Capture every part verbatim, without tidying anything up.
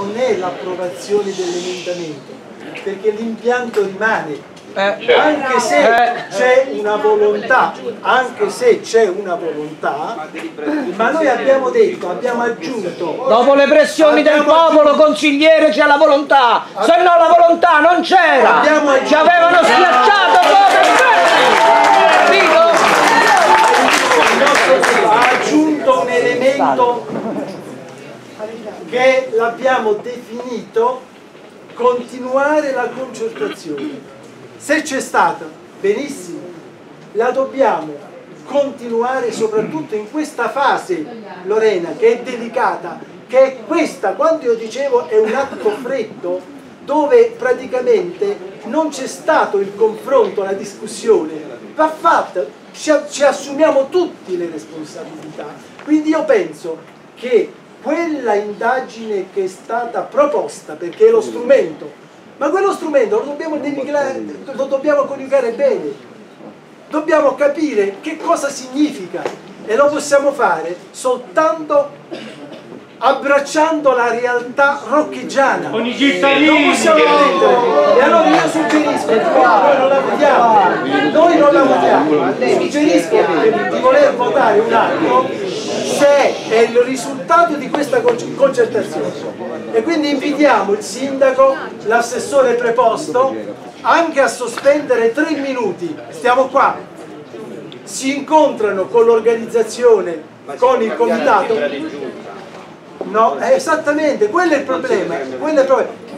non è l'approvazione dell'emendamento, perché l'impianto rimane. Eh, anche se c'è una volontà, anche se c'è una volontà, ma noi abbiamo detto, abbiamo aggiunto. Dopo le pressioni del popolo, consigliere, c'è la volontà, se no la volontà non c'era, ci avevano schiacciato proprio. Ha aggiunto un elemento che l'abbiamo definito continuare la concertazione. Se c'è stata, benissimo, la dobbiamo continuare soprattutto in questa fase, Lorena, che è delicata, che è questa, quando io dicevo è un atto freddo, dove praticamente non c'è stato il confronto, la discussione, va fatta, ci, ci assumiamo tutti le responsabilità. Quindi io penso che quella indagine che è stata proposta, perché è lo strumento, ma quello strumento lo dobbiamo, lo dobbiamo coniugare bene, dobbiamo capire che cosa significa e lo possiamo fare soltanto abbracciando la realtà rocchigiana. Con i cittadini! Non possiamo mettere, e allora io suggerisco, che noi non la votiamo, noi non la votiamo, suggerisco di voler votare un atto se è il risultato di questa concertazione, e quindi invitiamo il sindaco, l'assessore preposto anche a sospendere tre minuti, stiamo qua, si incontrano con l'organizzazione, con il comitato. No, esattamente, quello è il problema, quello è il problema.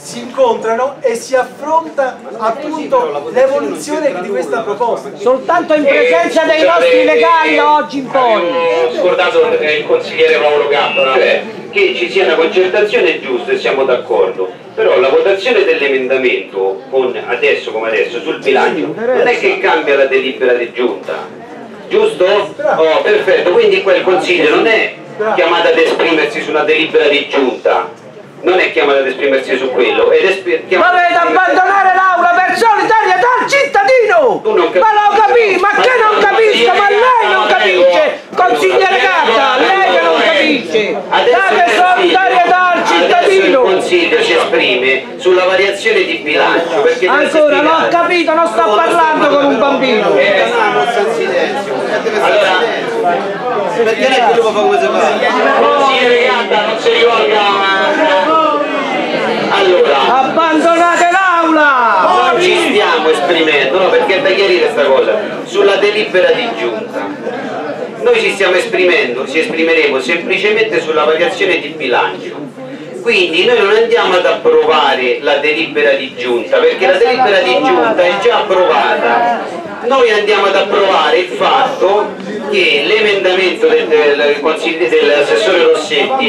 Si incontrano e si affronta appunto l'evoluzione di questa proposta. Soltanto in presenza dei nostri legali oggi in poi. Ho scordato il consigliere Paolo Gatta, cioè che ci sia una concertazione è giusto e siamo d'accordo, però la votazione dell'emendamento con adesso come adesso sul bilancio non è che cambia la delibera di giunta, giusto? Oh, perfetto, quindi quel consiglio non è chiamato ad esprimersi su una delibera di giunta. Non è chiamata ad esprimersi su quello. Volete abbandonare l'aula per solitaria dal cittadino! Ma lo capì, ma che non capisco, ma lei non capisce! Consigliere Gatta, lei che non capisce! Date solidarietà al cittadino! Il Consiglio si esprime sulla variazione di bilancio. Ancora, non ho capito, non sto parlando con un bambino! Allora, perché lei quello fa cosa fa? Consigliere Gatta, non si rivolga! Allora, abbandonate l'aula! Non ci stiamo esprimendo, no, perché è da chiarire questa cosa, sulla delibera di giunta. Noi ci stiamo esprimendo, ci esprimeremo semplicemente sulla variazione di bilancio. Quindi noi non andiamo ad approvare la delibera di giunta, perché la delibera di giunta è già approvata. Noi andiamo ad approvare il fatto che l'emendamento del, del, dell'assessore Rossetti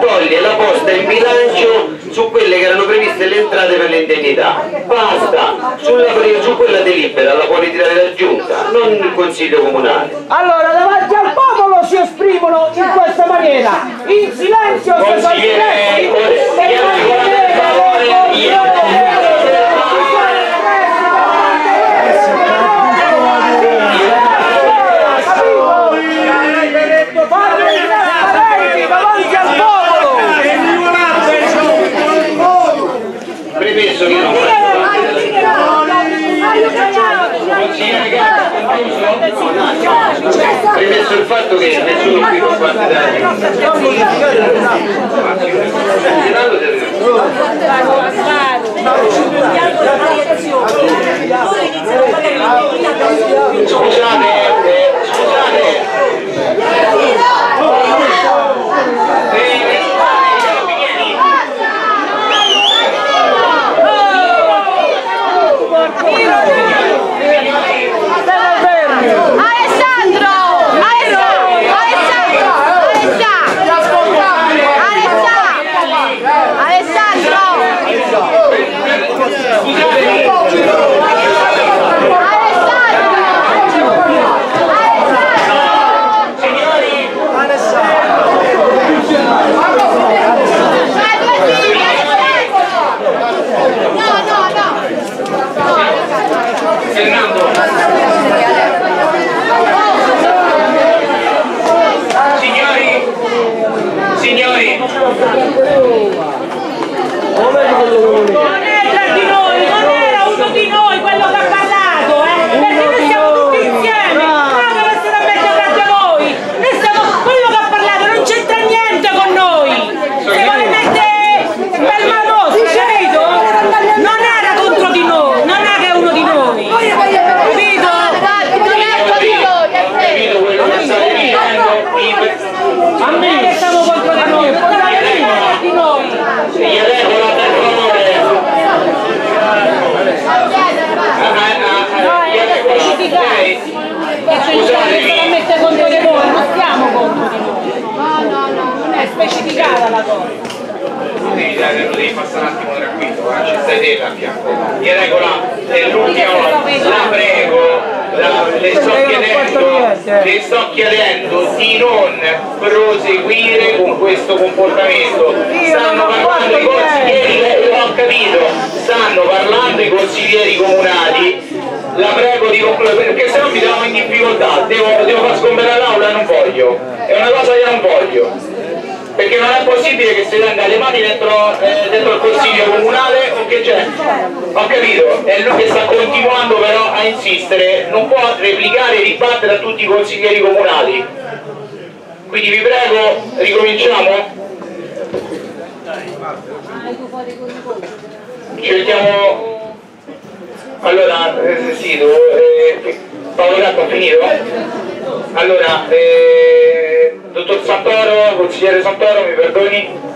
toglie la posta in bilancio su quelle che erano previste le entrate per le indennità. Basta, sulla, su quella delibera la può ritirare la giunta, non il Consiglio Comunale. Allora davanti al popolo si esprimono in questa maniera, in silenzio se fa silenzio. Penso che non voglio premesso il fatto che nessuno qui fa parte della scusate scusate Alessandro! Alessandro! dai, lo devi passare un attimo tranquillo, eh? Ci stai te là a fianco. Che regola è l'ultima, la prego, la, le sto chiedendo, le sto chiedendo di non proseguire con questo comportamento. Stanno parlando i consiglieri, non ho capito, stanno parlando i consiglieri comunali, la prego di concludere perché sennò mi trovo in difficoltà, devo, devo far sgomberare l'aula, non voglio, è una cosa che non voglio. Perché non è possibile che si tenga le mani dentro, eh, dentro il consiglio comunale o che c'è? Ho capito, è lui che sta continuando però a insistere, non può replicare e ribattere a tutti i consiglieri comunali. Quindi vi prego, ricominciamo? Cerchiamo... Allora, eh, sì, devo... Eh, Paolo Gatta ha finito? Allora, eh... Dottor Santoro, consigliere Santoro, mi perdoni?